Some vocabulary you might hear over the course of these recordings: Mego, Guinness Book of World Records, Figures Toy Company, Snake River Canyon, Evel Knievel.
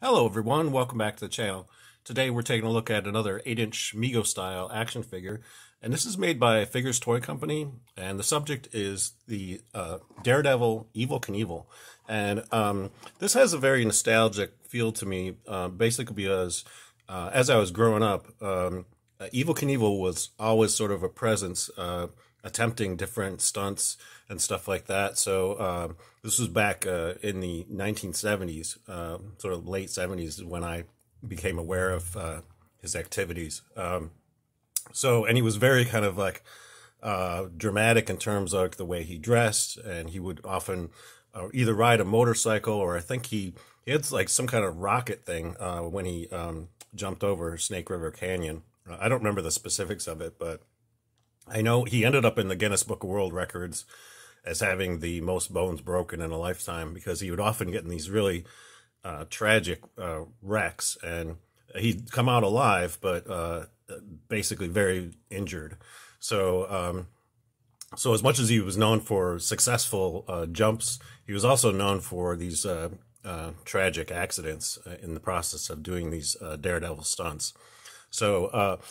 Hello everyone, welcome back to the channel. Today we're taking a look at another 8-inch Mego style action figure, and this is made by Figures Toy Company, and the subject is the Daredevil Evel Knievel. And this has a very nostalgic feel to me, basically because as I was growing up, Evel Knievel was always sort of a presence, attempting different stunts and stuff like that. So this was back in the 1970s, sort of late 70s, when I became aware of his activities. And he was very kind of like dramatic in terms of the way he dressed, and he would often either ride a motorcycle, or I think he had like some kind of rocket thing when he jumped over Snake River Canyon. I don't remember the specifics of it, but I know he ended up in the Guinness Book of World Records as having the most bones broken in a lifetime, because he would often get in these really tragic wrecks, and he'd come out alive, but basically very injured. So as much as he was known for successful jumps, he was also known for these tragic accidents in the process of doing these daredevil stunts. So,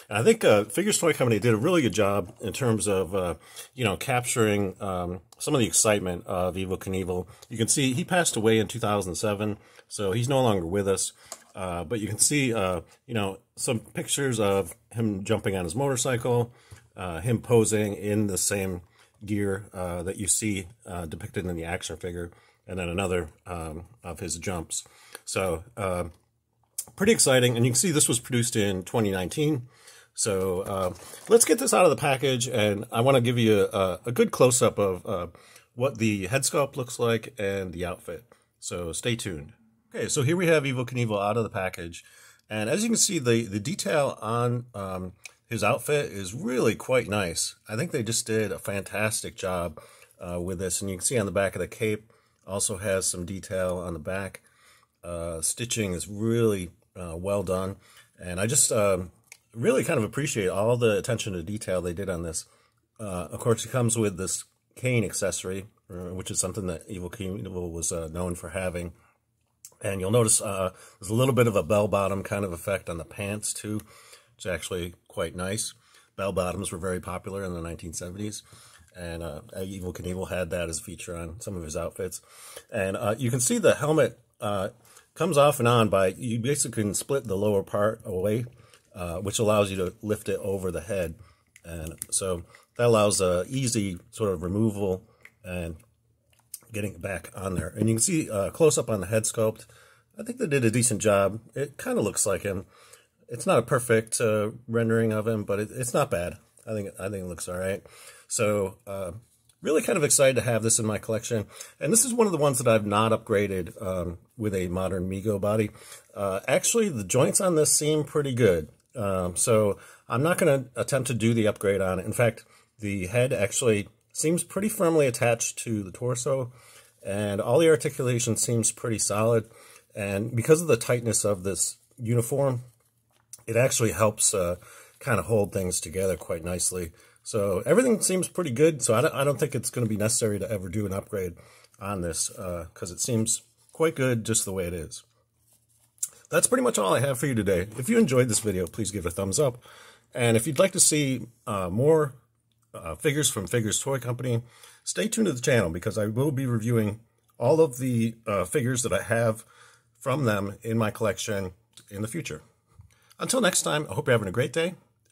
and I think Figures Toy Company did a really good job in terms of, you know, capturing some of the excitement of Evel Knievel. You can see he passed away in 2007, so he's no longer with us. But you can see, you know, some pictures of him jumping on his motorcycle, him posing in the same gear that you see depicted in the action figure, and then another of his jumps. So, pretty exciting, and you can see this was produced in 2019. So let's get this out of the package, and I want to give you a good close-up of what the head sculpt looks like and the outfit. So stay tuned. Okay, so here we have Evel Knievel out of the package, and as you can see, the detail on his outfit is really quite nice. I think they just did a fantastic job with this, and you can see on the back of the cape also has some detail on the back. Stitching is really well done, and I just really kind of appreciate all the attention to detail they did on this. Of course, it comes with this cane accessory, which is something that Evel Knievel was known for having. And you'll notice there's a little bit of a bell-bottom kind of effect on the pants too, which is actually quite nice. Bell-bottoms were very popular in the 1970s. And Evel Knievel had that as a feature on some of his outfits. And you can see the helmet comes off and on by, you basically can split the lower part away, which allows you to lift it over the head. And so that allows easy sort of removal and getting it back on there. And you can see close up on the head sculpt. I think they did a decent job. It kind of looks like him. It's not a perfect rendering of him, but it's not bad. I think it looks all right. So, really kind of excited to have this in my collection. And this is one of the ones that I've not upgraded with a modern Mego body. Actually, the joints on this seem pretty good. So I'm not going to attempt to do the upgrade on it. In fact, the head actually seems pretty firmly attached to the torso, and all the articulation seems pretty solid. And because of the tightness of this uniform, it actually helps kind of hold things together quite nicely. So everything seems pretty good, so I don't think it's going to be necessary to ever do an upgrade on this, because it seems quite good just the way it is. That's pretty much all I have for you today. If you enjoyed this video, please give it a thumbs up. And if you'd like to see more figures from Figures Toy Company, stay tuned to the channel, because I will be reviewing all of the figures that I have from them in my collection in the future. Until next time, I hope you're having a great day,